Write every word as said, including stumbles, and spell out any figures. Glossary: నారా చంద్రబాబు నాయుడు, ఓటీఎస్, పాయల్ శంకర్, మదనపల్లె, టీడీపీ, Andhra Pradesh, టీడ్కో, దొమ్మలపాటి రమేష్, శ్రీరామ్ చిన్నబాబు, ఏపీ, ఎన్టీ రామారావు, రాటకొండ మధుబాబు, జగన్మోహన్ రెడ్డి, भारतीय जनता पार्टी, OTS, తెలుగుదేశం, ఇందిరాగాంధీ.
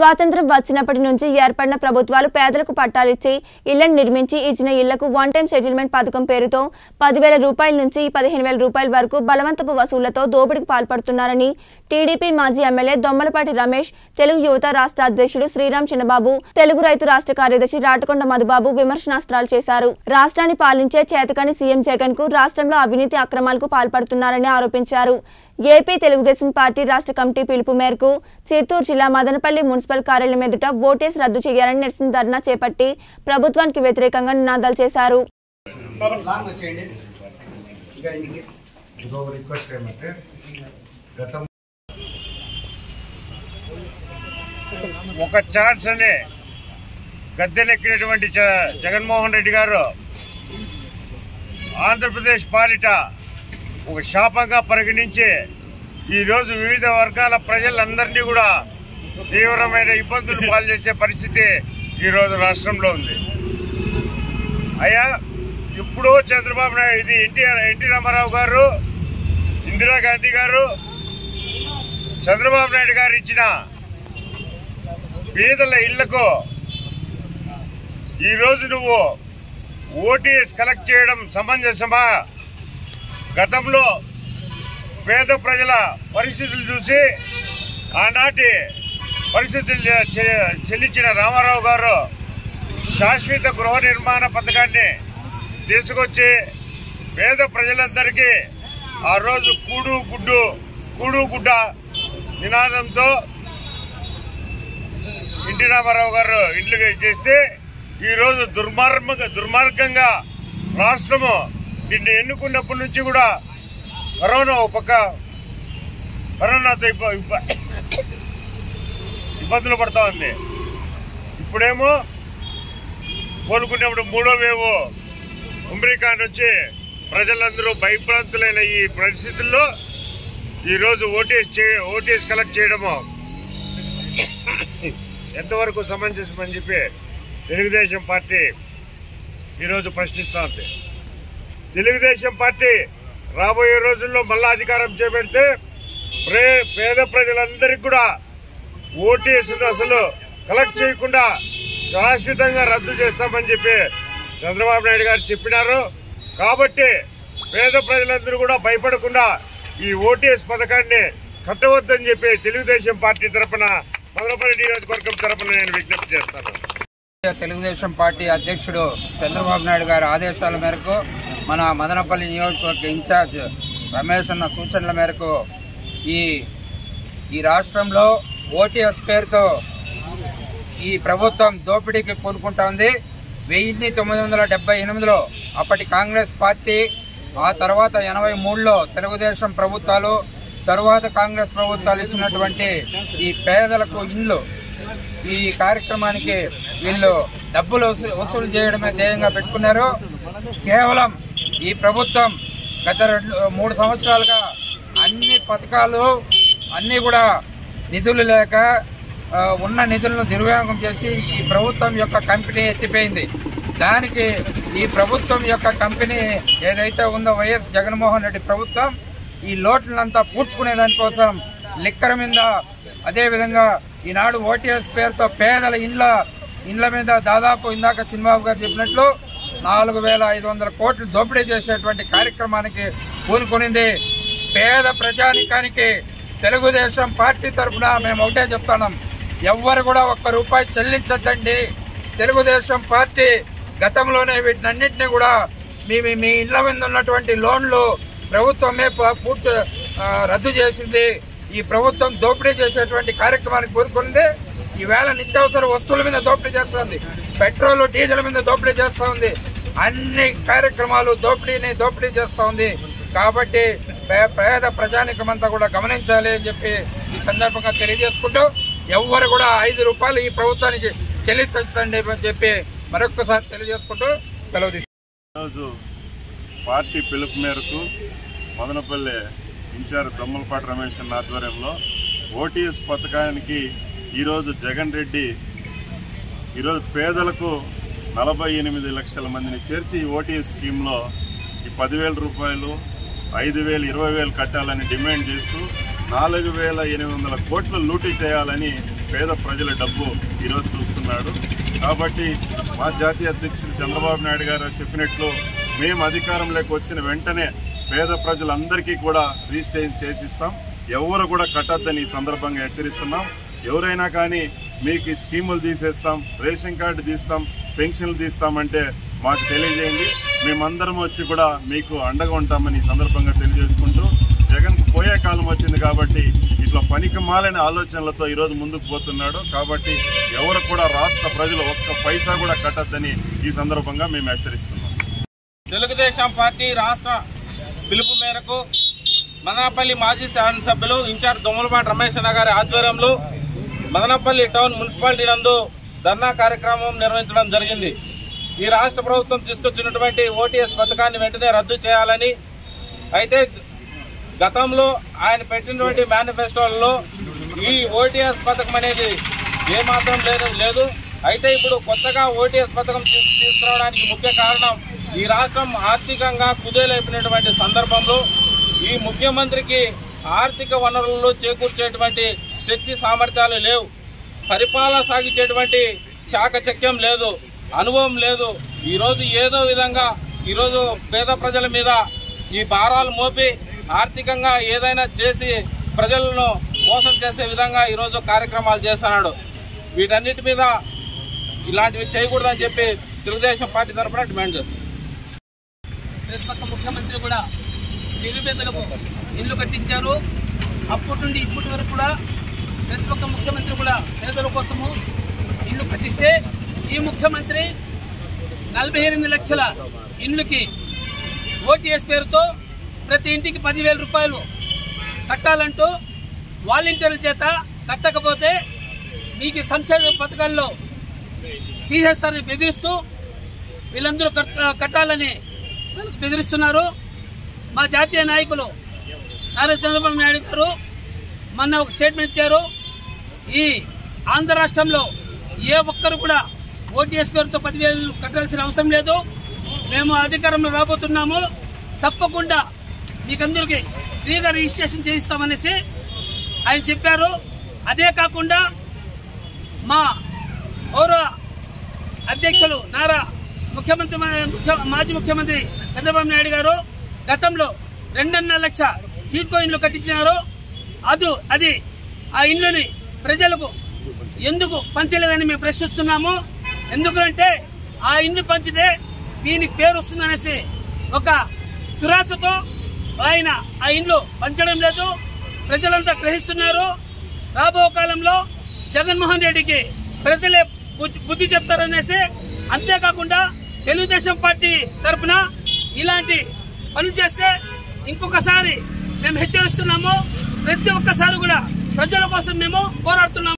స్వాతంత్రం వచ్చినప్పటి నుంచి ఏర్పడిన ప్రభుత్వాలు పేదలకు పట్టాలిచ్చి ఇళ్లను నిర్మించి ఇచ్చిన ఇళ్లకు వన్ టైం సెటిల్మెంట్ పథకం పేరుతో పది వేల రూపాయల నుంచి పదిహేను వేల రూపాయల వరకు బలవంతపు వసూళ్లతో దోపిడీకి పాల్పడుతున్నారని టీడీపీ మాజీ ఎమ్మెల్యే దొమ్మలపాటి రమేష్, తెలుగు యువత రాష్ట్ర అధ్యక్షుడు శ్రీరామ్ చిన్నబాబు, తెలుగు రైతు రాష్ట్ర కార్యదర్శి రాటకొండ మధుబాబు విమర్శనాస్త్రాలు చేశారు. రాష్ట్రాన్ని పాలించే చేతకాని సీఎం జగన్ కు రాష్ట్రంలో అవినీతి అక్రమాలకు పాల్పడుతున్నారని ఆరోపించారు. ఏపీ తెలుగుదేశం పార్టీ రాష్ట్ర కమిటీ పిలుపు మేరకు చిత్తూరు జిల్లా మదనపల్లె మున్సిపల్ కార్యాలయం ఎదుట ఓటీఎస్ రద్దు చేయాలని నిరసన ధర్నా చేపట్టి ప్రభుత్వానికి వ్యతిరేకంగా నినాదాలు చేశారు. ఒక ఛాన్స్ అనే గద్దెనెక్కినటువంటి జగన్మోహన్ రెడ్డి గారు ఆంధ్రప్రదేశ్ పాలిట ఒక శాపంగా పరిగణించి ఈరోజు వివిధ వర్గాల ప్రజలందరినీ కూడా తీవ్రమైన ఇబ్బందులు పాల్చేసే పరిస్థితి ఈరోజు రాష్ట్రంలో ఉంది. అయ్యా ఇప్పుడు చంద్రబాబు నాయుడు ఇది ఎన్టీఆర్ ఎన్టీ రామారావు గారు, ఇందిరాగాంధీ గారు, చంద్రబాబు నాయుడు గారు ఇచ్చిన పేదల ఇళ్లకు ఈరోజు నువ్వు ఓటీఎస్ కలెక్ట్ చేయడం సమంజసమా? గతంలో పేద ప్రజల పరిస్థితులు చూసి ఆనాటి పరిస్థితులు చెల్లించిన రామారావు గారు శాశ్వత గృహ నిర్మాణ పథకాన్ని తీసుకొచ్చి పేద ప్రజలందరికీ ఆ రోజు కూడు గుడ్డు కూడు గుడ్డ నినాదంతో ఎన్టీ రామారావు గారు ఇండ్లుగా చేస్తే ఈరోజు దుర్మార్గ దుర్మార్గంగా రాష్ట్రము నిన్ను ఎన్నుకున్నప్పటి నుంచి కూడా కరోనా ఒక పక్క కరోనాతో ఇబ్బందులు పడతా ఉంది. ఇప్పుడేమో కోలుకునేప్పుడు మూడో వేవ్ అమెరికా నుంచి ప్రజలందరూ భయభ్రాంతులైన ఈ పరిస్థితుల్లో ఈరోజు ఓటీఎస్ చే ఓటీఎస్ కలెక్ట్ చేయడము ఎంతవరకు సమంజసం అని చెప్పి తెలుగుదేశం పార్టీ ఈరోజు ప్రశ్నిస్తూ ఉంది. తెలుగుదేశం పార్టీ రాబోయే రోజుల్లో మళ్ళా అధికారం చేపడితే పేద ప్రజలందరికీ కూడా ఓటీఎస్ను అసలు కలెక్ట్ చేయకుండా శాశ్వతంగా రద్దు చేస్తామని చెప్పి చంద్రబాబు నాయుడు గారు చెప్పినారు. కాబట్టి పేద ప్రజలందరూ కూడా భయపడకుండా ఈ ఓటీఎస్ పథకాన్ని కట్టవద్దని చెప్పి తెలుగుదేశం పార్టీ తరఫున మదనపల్లె నియోజకవర్గం తరఫున నేను విజ్ఞప్తి చేస్తాను. తెలుగుదేశం పార్టీ అధ్యక్షుడు చంద్రబాబు నాయుడు గారి ఆదేశాల మేరకు మన మదనపల్లి నియోజకవర్గ ఇన్ఛార్జ్ రమేష్ అన్న సూచనల మేరకు ఈ ఈ రాష్ట్రంలో ఓటీఎస్ పేరుతో ఈ ప్రభుత్వం దోపిడీకి పూనుకుంటోంది. వెయ్యి తొమ్మిది వందల డెబ్బై ఎనిమిదిలో అప్పటి కాంగ్రెస్ పార్టీ, ఆ తర్వాత ఎనభై మూడులో తెలుగుదేశం ప్రభుత్వాలు, తరువాత కాంగ్రెస్ ప్రభుత్వాలు ఇచ్చినటువంటి ఈ పేదలకు ఇండ్లు ఈ కార్యక్రమానికి వీళ్ళు డబ్బులు వసూలు చేయడమే ధ్యేయంగా పెట్టుకున్నారు. కేవలం ఈ ప్రభుత్వం గత రెండు మూడు సంవత్సరాలుగా అన్ని పథకాలు అన్నీ కూడా నిధులు లేక ఉన్న నిధులను దుర్వినియోగం చేసి ఈ ప్రభుత్వం యొక్క కంపెనీ ఎత్తిపోయింది. దానికి ఈ ప్రభుత్వం యొక్క కంపెనీ ఏదైతే ఉందో వైఎస్ జగన్మోహన్ రెడ్డి ప్రభుత్వం ఈ లోట్లంతా పూడ్చుకునే దానికోసం లిక్కర్ మీద, అదేవిధంగా ఈనాడు ఓటీఎస్ పేరుతో పేదల ఇండ్ల ఇండ్ల మీద దాదాపు ఇందాక చిన్నబాబు గారు చెప్పినట్లు నాలుగు వేల ఐదు వందల కోట్లు దోపిడీ చేసేటువంటి కార్యక్రమానికి పూనుకునింది. పేద ప్రజానికానికి తెలుగుదేశం పార్టీ తరఫున మేము ఒకటే చెప్తున్నాం, ఎవ్వరు కూడా ఒక్క రూపాయి చెల్లించద్దండి. తెలుగుదేశం పార్టీ గతంలోనే వీటినన్నింటినీ కూడా మీ మీ ఇళ్ల మీద ఉన్నటువంటి లోన్లు ప్రభుత్వమే పూర్తి రద్దు చేసింది. ఈ ప్రభుత్వం దోపిడీ చేసేటువంటి కార్యక్రమానికి పూనుకునింది. ఈవేళ నిత్యావసర వస్తువుల మీద దోపిడీ చేస్తుంది, పెట్రోల్ డీజిల్ మీద దోపిడీ చేస్తూ ఉంది, అన్ని కార్యక్రమాలు దోపిడీని దోపిడీ చేస్తూ ఉంది. కాబట్టి పేద ప్రజానికమంతా కూడా గమనించాలి అని చెప్పి ఈ సందర్భంగా తెలియజేసుకుంటూ ఎవరు కూడా ఐదు రూపాయలు ఈ ప్రభుత్వానికి చెల్లించండి అని చెప్పి మరొకసారి తెలియజేసుకుంటూ సెలవు తీసుకుంటాం. ఈరోజు పార్టీ పిలుపు మేరకు మదనపల్లె ఇన్ఛార్జ్ దొమ్మలపాటి రమేష్ అన్న ఆధ్వర్యంలో ఓటీఎస్ పథకానికి ఈరోజు జగన్ రెడ్డి ఈరోజు పేదలకు నలభై ఎనిమిది లక్షల మందిని చేర్చి ఓటీఎస్ స్కీమ్లో ఈ పదివేల రూపాయలు ఐదు వేలు ఇరవై వేలు కట్టాలని డిమాండ్ చేస్తూ నాలుగు వేల ఎనిమిది వందల కోట్లు లూటీ చేయాలని పేద ప్రజల డబ్బు ఈరోజు చూస్తున్నాడు. కాబట్టి మా జాతీయ అధ్యక్షుడు చంద్రబాబు నాయుడు గారు చెప్పినట్లు మేము అధికారంలోకి వచ్చిన వెంటనే పేద ప్రజలందరికీ కూడా రిజిస్ట్రేషన్ చేసిస్తాం. ఎవరు కూడా కట్టద్దని ఈ సందర్భంగా హెచ్చరిస్తున్నాం. ఎవరైనా కానీ మీకు ఈ స్కీములు తీసేస్తాం, రేషన్ కార్డు తీస్తాం, పెన్షన్లు తీస్తామంటే మాకు తెలియజేయండి. మేమందరం వచ్చి కూడా మీకు అండగా ఉంటామని ఈ సందర్భంగా తెలియజేసుకుంటూ, జగన్ పోయే కాలం వచ్చింది కాబట్టి ఇట్లా పనికి మాలని ఆలోచనలతో ఈరోజు ముందుకు పోతున్నాడు. కాబట్టి ఎవరు కూడా రాష్ట్ర ప్రజలు ఒక్క పైసా కూడా కట్టద్దని ఈ సందర్భంగా మేము హెచ్చరిస్తున్నాం. తెలుగుదేశం పార్టీ రాష్ట్ర పిలుపు మేరకు మదనపల్లి మాజీ శాసనసభ్యులు ఇన్ఛార్జ్ దొమ్మలపాటి రమేష్ అన్న గారి ఆధ్వర్యంలో మదనపల్లి టౌన్ మున్సిపాలిటీ నందు ధర్నా కార్యక్రమం నిర్వహించడం జరిగింది. ఈ రాష్ట్ర ప్రభుత్వం తీసుకొచ్చినటువంటి ఓటీఎస్ పథకాన్ని వెంటనే రద్దు చేయాలని, అయితే గతంలో ఆయన పెట్టినటువంటి మేనిఫెస్టోలలో ఈ ఓటీఎస్ పథకం అనేది ఏమాత్రం లేదు. అయితే ఇప్పుడు కొత్తగా ఓటీఎస్ పథకం తీసుకురావడానికి ముఖ్య కారణం ఈ రాష్ట్రం ఆర్థికంగా కుదేలైపోయినటువంటి సందర్భంలో ఈ ముఖ్యమంత్రికి ఆర్థిక వనరులను చేకూర్చేటువంటి శక్తి సామర్థ్యాలు లేవు, పరిపాలన సాగించేటువంటి చాకచక్యం లేదు, అనుభవం లేదు. ఈరోజు ఏదో విధంగా ఈరోజు పేద ప్రజల మీద ఈ భారాలు మోపి ఆర్థికంగా ఏదైనా చేసి ప్రజలను మోసం చేసే విధంగా ఈరోజు కార్యక్రమాలు చేస్తున్నాడు. వీటన్నిటి మీద ఇలాంటివి చేయకూడదని చెప్పి తెలుగుదేశం పార్టీ తరఫున డిమాండ్ చేస్తుంది. ముఖ్యమంత్రి కూడా నిరుపేదలకు ఇల్లు కట్టించారు. అప్పటి నుండి ఇప్పటి వరకు కూడా ప్రతి ఒక్క ముఖ్యమంత్రి కూడా పేదల కోసము ఇల్లు కట్టిస్తే, ఈ ముఖ్యమంత్రి నలభై ఎనిమిది లక్షల ఇండ్లకి ఓటీఎస్ పేరుతో ప్రతి ఇంటికి పదివేల రూపాయలు కట్టాలంటూ వాలంటీర్ల చేత కట్టకపోతే మీకు సంక్షేమ పథకాల్లో తీసేస్తారని బెదిరిస్తూ వీళ్ళందరూ కట్టాలని బెదిరిస్తున్నారు. మా జాతీయ నాయకులు నారా చంద్రబాబు నాయుడు గారు మొన్న ఒక స్టేట్మెంట్ ఇచ్చారు, ఈ ఆంధ్ర రాష్ట్రంలో ఏ ఒక్కరు కూడా ఓటీఎస్ పేరుతో పదివేలు కట్టాల్సిన అవసరం లేదు, మేము అధికారంలో రాబోతున్నాము, తప్పకుండా మీకందరికీ ఫ్రీగా రిజిస్ట్రేషన్ చేయిస్తామనేసి ఆయన చెప్పారు. అదే కాకుండా మా గౌరవ అధ్యక్షులు నారా ముఖ్యమంత్రి మాజీ ముఖ్యమంత్రి చంద్రబాబు నాయుడు గారు గతంలో రెండున్నర లక్ష టీడ్కో ఇండ్లు కట్టించినారు. అది అది ఆ ఇండ్లని ప్రజలకు ఎందుకు పంచలేదని మేము ప్రశ్నిస్తున్నాము. ఎందుకంటే ఆ ఇండ్లు పంచితే దీనికి పేరు వస్తుందనేసి ఒక దురాశతో ఆయన ఆ ఇండ్లు పంచడం లేదు. ప్రజలంతా గ్రహిస్తున్నారు. రాబో కాలంలో జగన్మోహన్ రెడ్డికి ప్రజలే బుద్ధి చెప్తారనేసి, అంతేకాకుండా తెలుగుదేశం పార్టీ తరఫున ఇలాంటి పనులు చేస్తే ఇంకొకసారి మేము హెచ్చరిస్తున్నాము. ప్రతి ఒక్కసారి కూడా ప్రజల కోసం మేము పోరాడుతున్నాము.